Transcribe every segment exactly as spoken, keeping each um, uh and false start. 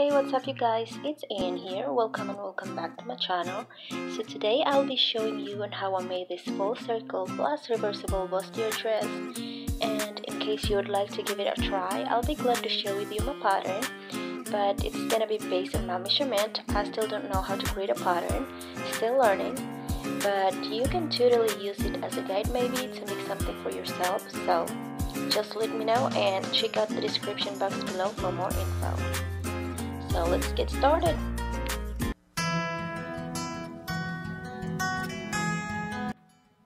Hey, what's up you guys, it's Anne here. Welcome and welcome back to my channel. So today I'll be showing you on how I made this full circle plus reversible bustier dress, and in case you would like to give it a try, I'll be glad to share with you my pattern, but it's gonna be based on my measurement. I still don't know how to create a pattern, still learning, but you can totally use it as a guide maybe to make something for yourself. So just let me know and check out the description box below for more info. So let's get started.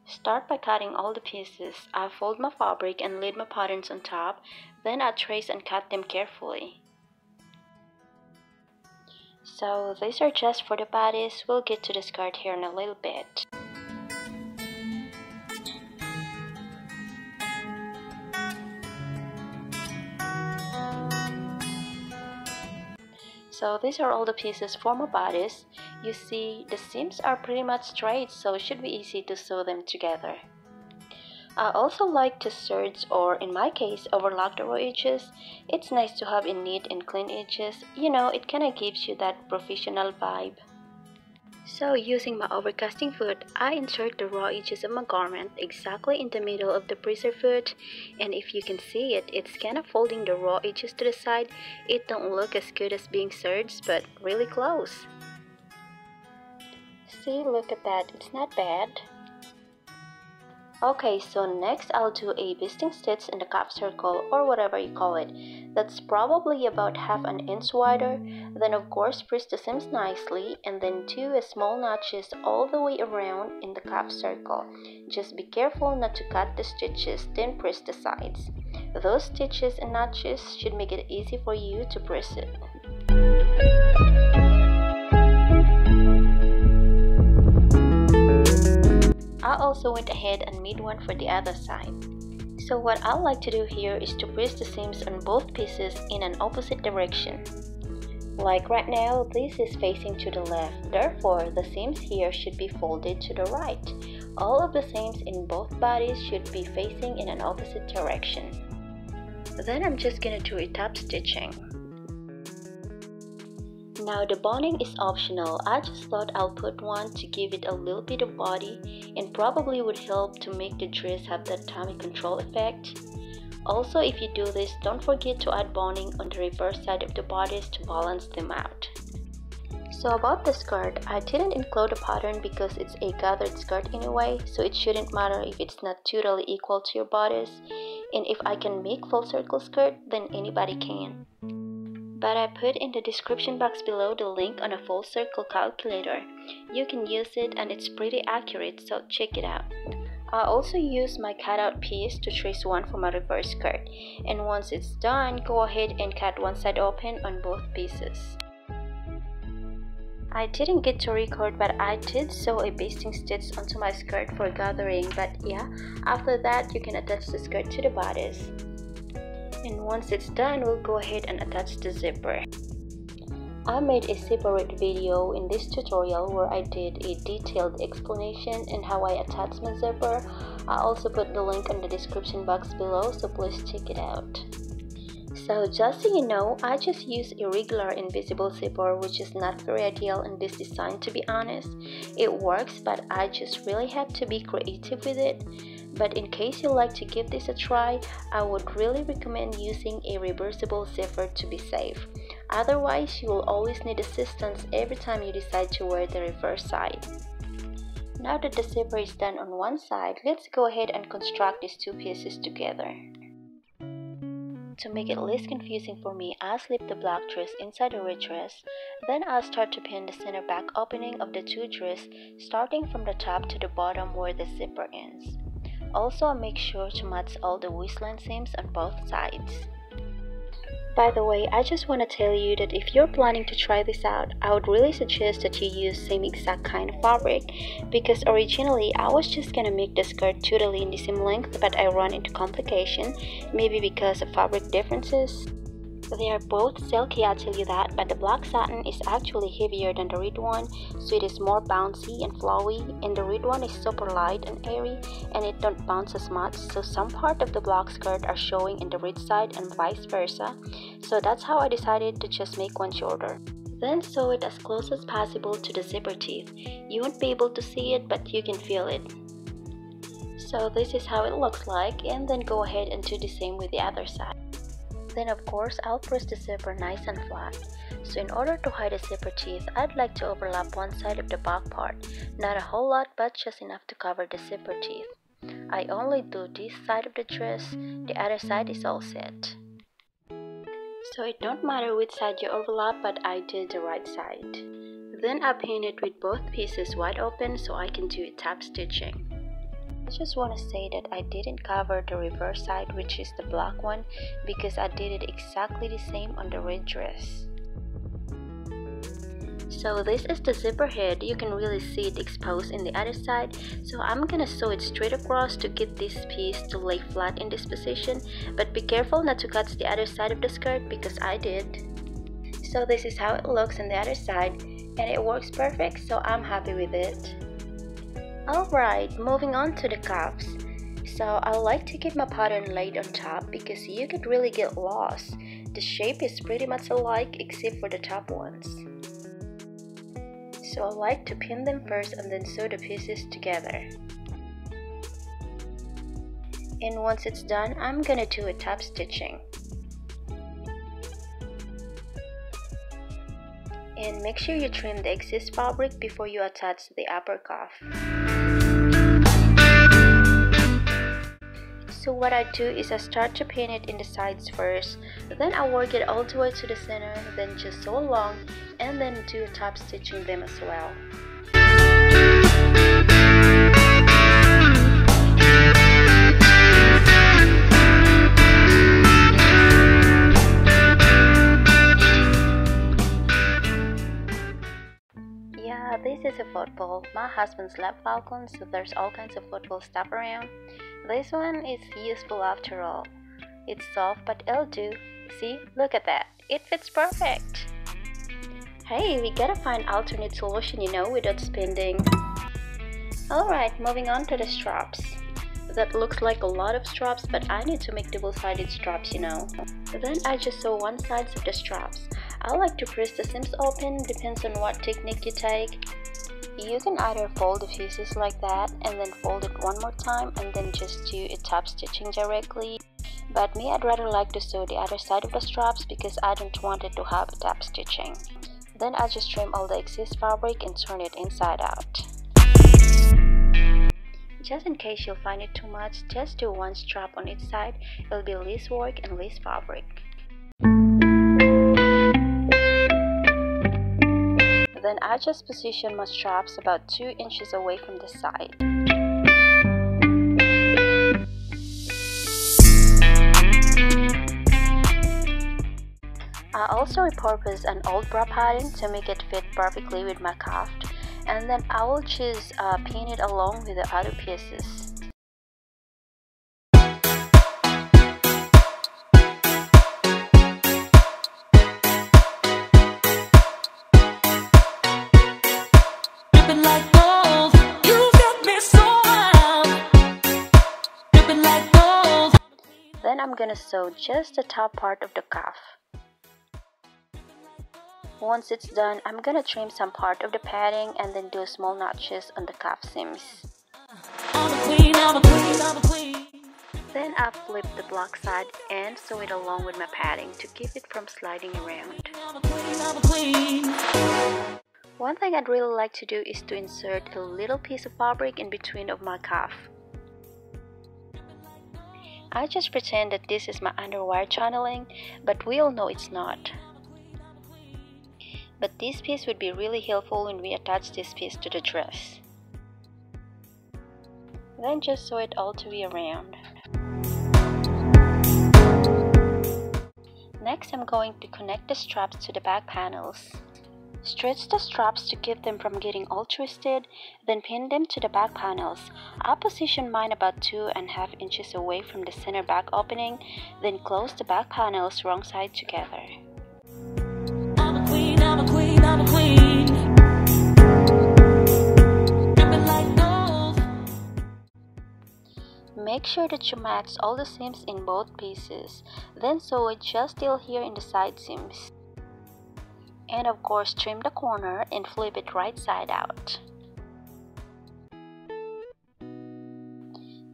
Start by cutting all the pieces. I fold my fabric and lay my patterns on top, then I trace and cut them carefully. So these are just for the bodice, we'll get to the skirt here in a little bit. So these are all the pieces for my bodice. You see the seams are pretty much straight, so it should be easy to sew them together. I also like to serge, or in my case overlock, the raw edges. It's nice to have a neat and clean edges, you know, it kinda gives you that professional vibe. So using my overcasting foot, I insert the raw edges of my garment exactly in the middle of the presser foot, and if you can see it, it's kinda folding the raw edges to the side. It don't look as good as being serged, but really close. See, look at that, it's not bad. Okay, so next I'll do a basting stitch in the cap circle, or whatever you call it. That's probably about half an inch wider. Then of course press the seams nicely and then do small notches all the way around in the cap circle. Just be careful not to cut the stitches, then press the sides. Those stitches and notches should make it easy for you to press it. I also went ahead and made one for the other side. So what I like to do here is to press the seams on both pieces in an opposite direction. Like right now, this is facing to the left, therefore the seams here should be folded to the right. All of the seams in both bodies should be facing in an opposite direction. Then I'm just gonna do a top stitching. Now the boning is optional, I just thought I'll put one to give it a little bit of body, and probably would help to make the dress have that tummy control effect. Also, if you do this, don't forget to add boning on the reverse side of the bodice to balance them out. So about the skirt, I didn't include a pattern because it's a gathered skirt anyway, so it shouldn't matter if it's not totally equal to your bodice, and if I can make full circle skirt, then anybody can. But I put in the description box below the link on a full circle calculator. You can use it and it's pretty accurate, so check it out. I also use my cutout piece to trace one for my reverse skirt, and once it's done, go ahead and cut one side open on both pieces. I didn't get to record, but I did sew a basting stitch onto my skirt for gathering, but yeah, after that you can attach the skirt to the bodice. And once it's done, we'll go ahead and attach the zipper. I made a separate video in this tutorial where I did a detailed explanation and how I attach my zipper. I also put the link in the description box below, so please check it out. So just so you know, I just use a regular invisible zipper, which is not very ideal in this design to be honest. It works, but I just really had to be creative with it. But in case you like to give this a try, I would really recommend using a reversible zipper to be safe. Otherwise, you will always need assistance every time you decide to wear the reverse side. Now that the zipper is done on one side, let's go ahead and construct these two pieces together. To make it less confusing for me, I slip the black dress inside the red dress, then I start to pin the center back opening of the two dresses, starting from the top to the bottom where the zipper ends. Also, I make sure to match all the waistline seams on both sides. By the way, I just want to tell you that if you're planning to try this out, I would really suggest that you use the same exact kind of fabric, because originally I was just gonna make the skirt totally in the same length, but I ran into complication, maybe because of fabric differences. They are both silky, I'll tell you that, but the black satin is actually heavier than the red one, so it is more bouncy and flowy, and the red one is super light and airy, and it don't bounce as much, so some part of the black skirt are showing in the red side and vice versa. So that's how I decided to just make one shorter. Then sew it as close as possible to the zipper teeth. You won't be able to see it, but you can feel it. So this is how it looks like, and then go ahead and do the same with the other side. Then of course I'll press the zipper nice and flat. So in order to hide the zipper teeth, I'd like to overlap one side of the back part. Not a whole lot, but just enough to cover the zipper teeth. I only do this side of the dress, the other side is all set. So it don't matter which side you overlap, but I did the right side. Then I pin it with both pieces wide open so I can do top stitching. I just want to say that I didn't cover the reverse side, which is the black one, because I did it exactly the same on the red dress. So this is the zipper head, you can really see it exposed in the other side, so I'm gonna sew it straight across to get this piece to lay flat in this position, but be careful not to cut the other side of the skirt because I did. So this is how it looks on the other side, and it works perfect, so I'm happy with it. Alright, moving on to the cuffs. So I like to keep my pattern laid on top because you could really get lost. The shape is pretty much alike except for the top ones. So I like to pin them first and then sew the pieces together. And once it's done, I'm gonna do a top stitching. And make sure you trim the excess fabric before you attach the upper cuff. So what I do is I start to pin it in the sides first, then I work it all the way to the center, then just sew along, and then do top stitching them as well. Yeah, this is a football. My husband loves falcons, so there's all kinds of football stuff around. This one is useful after all. It's soft, but it'll do. See, look at that. It fits perfect. Hey, we gotta find alternate solution, you know, without spending. Alright, moving on to the straps. That looks like a lot of straps, but I need to make double-sided straps, you know. Then I just sew one side of the straps. I like to press the seams open, depends on what technique you take. You can either fold the pieces like that and then fold it one more time and then just do a top stitching directly. But me, I'd rather like to sew the other side of the straps because I don't want it to have a top stitching. Then I just trim all the excess fabric and turn it inside out. Just in case you'll find it too much, just do one strap on each side, it'll be less work and less fabric. Then I just position my straps about two inches away from the side. I also repurpose an old bra pattern to make it fit perfectly with my cuff, and then I will choose uh, pin it along with the other pieces. Then I'm gonna sew just the top part of the cuff. Once it's done, I'm gonna trim some part of the padding and then do small notches on the cuff seams. Then I flip the block side and sew it along with my padding to keep it from sliding around. One thing I'd really like to do is to insert a little piece of fabric in between of my cuff. I just pretend that this is my underwire channeling, but we all know it's not. But this piece would be really helpful when we attach this piece to the dress. Then just sew it all the way around. Next, I'm going to connect the straps to the back panels. Stretch the straps to keep them from getting all twisted, then pin them to the back panels. I position mine about two and a half inches away from the center back opening, then close the back panels wrong side together. I'm a queen, I'm a queen, I'm a queen. Like gold. Make sure that you match all the seams in both pieces, then sew it just till here in the side seams. And of course trim the corner and flip it right side out.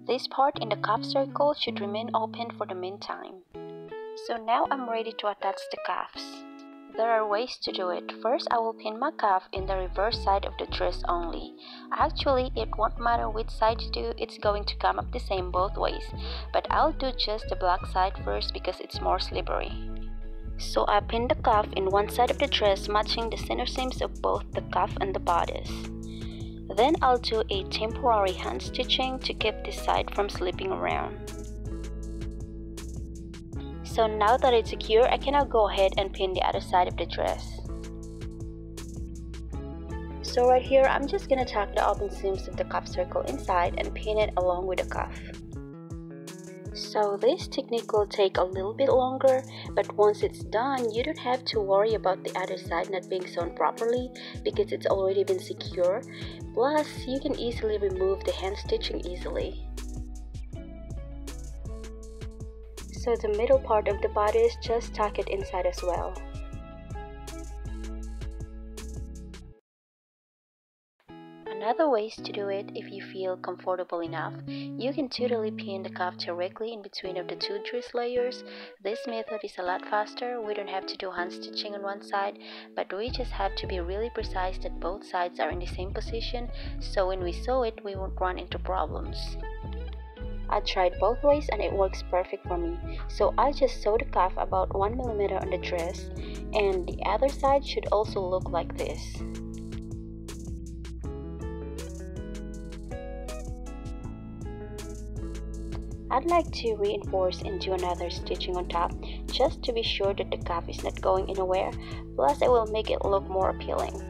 This part in the cuff circle should remain open for the meantime. So now I'm ready to attach the cuffs. There are ways to do it. First, I will pin my cuff in the reverse side of the dress only. Actually, it won't matter which side you do, it's going to come up the same both ways. But I'll do just the black side first because it's more slippery. So I pinned the cuff in one side of the dress, matching the center seams of both the cuff and the bodice. Then I'll do a temporary hand stitching to keep this side from slipping around. So now that it's secure, I can now go ahead and pin the other side of the dress. So right here, I'm just gonna tuck the open seams of the cuff circle inside and pin it along with the cuff. So this technique will take a little bit longer, but once it's done, you don't have to worry about the other side not being sewn properly because it's already been secure. Plus, you can easily remove the hand stitching easily. So the middle part of the bodice, just tuck it inside as well. Another ways to do it, if you feel comfortable enough, you can totally pin the cuff directly in between of the two dress layers. This method is a lot faster, we don't have to do hand stitching on one side, but we just have to be really precise that both sides are in the same position, so when we sew it, we won't run into problems. I tried both ways and it works perfect for me, so I just sewed the cuff about one millimeter on the dress, and the other side should also look like this. I'd like to reinforce and do another stitching on top, just to be sure that the cuff is not going anywhere, plus it will make it look more appealing.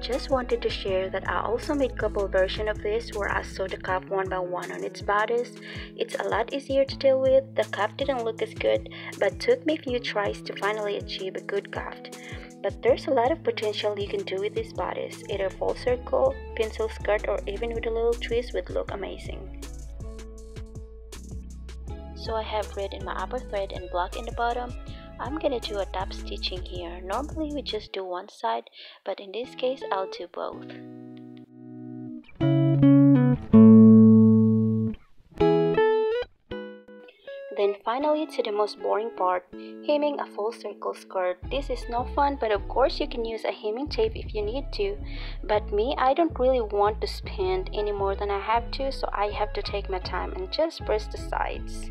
Just wanted to share that I also made couple version of this where I sew the cuff one by one on its bodice. It's a lot easier to deal with, the cuff didn't look as good, but took me a few tries to finally achieve a good cuff. But there's a lot of potential you can do with this bodice, either full circle, pencil skirt, or even with a little twist would look amazing. So I have red in my upper thread and black in the bottom. I'm gonna do a top stitching here. Normally we just do one side, but in this case I'll do both. Then finally to the most boring part, hemming a full circle skirt. This is no fun, but of course you can use a hemming tape if you need to. But me, I don't really want to spend any more than I have to, so I have to take my time and just press the sides.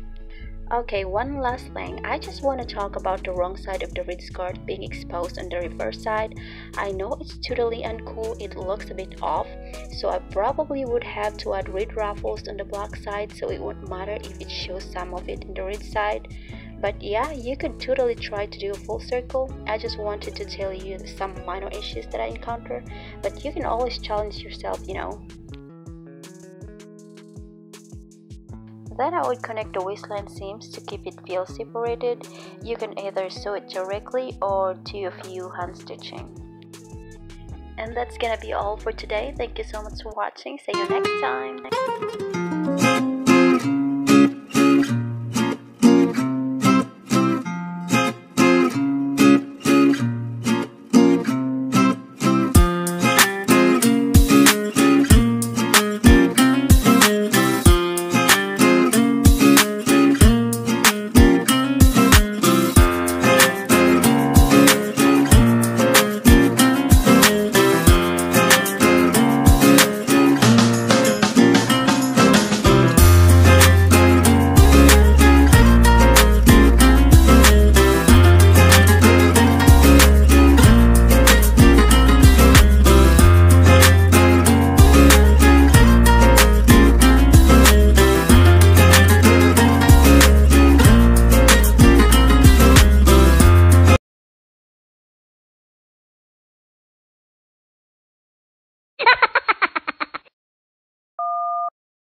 Okay, one last thing, I just want to talk about the wrong side of the red skirt being exposed on the reverse side. I know it's totally uncool, it looks a bit off, so I probably would have to add red ruffles on the black side, so it won't matter if it shows some of it in the red side. But yeah, you could totally try to do a full circle. I just wanted to tell you some minor issues that I encounter, but you can always challenge yourself, you know. Then I would connect the waistline seams to keep it feel separated. You can either sew it directly or do a few hand stitching. And that's gonna be all for today. Thank you so much for watching. See you next time.